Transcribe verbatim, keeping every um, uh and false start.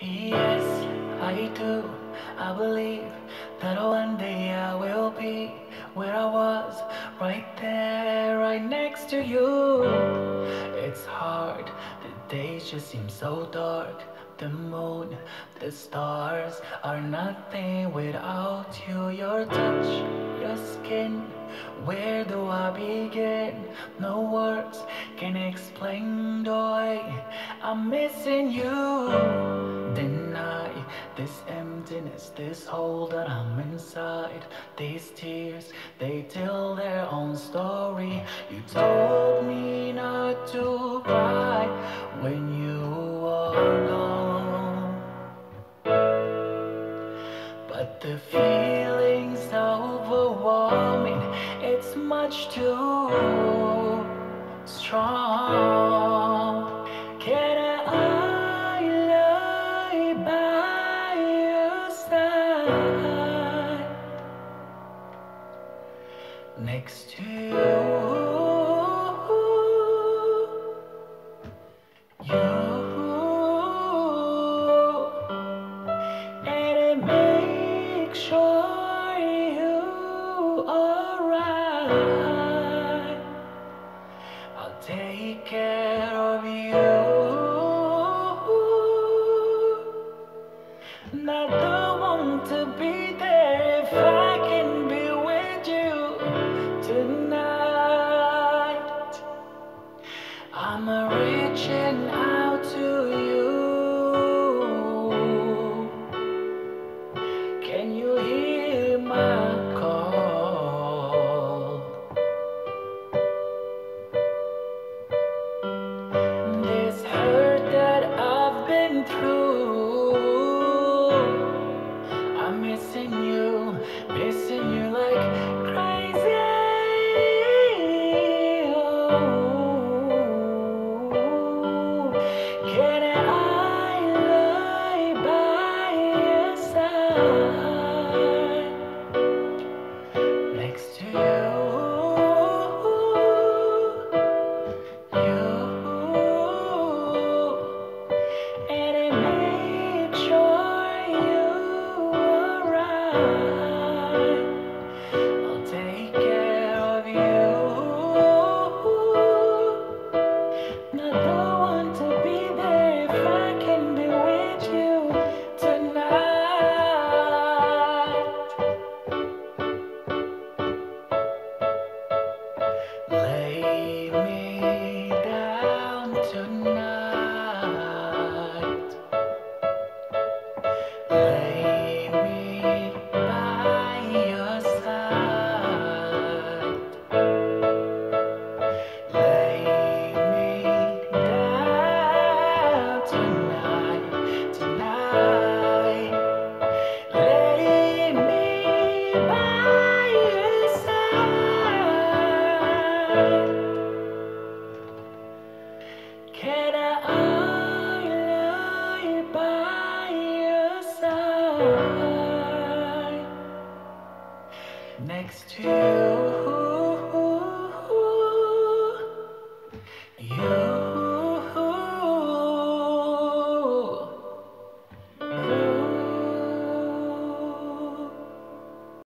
Yes, I do. I believe that one day I will be where I was, right there, right next to you. It's hard, the days just seem so dark. The moon, the stars are nothing without you. Your touch, your skin, where do I begin? No words can explain, boy, I'm missing you. Deny this emptiness, this hole that I'm inside. These tears, they tell their own story. You told me not to cry when you were gone, but the feeling's overwhelming. It's much too strong. Can I lie by your side, next to you? You. Sure, you are right. I'll take care of you. Not the one to be there if I can be with you tonight. I'm reaching out to you. Through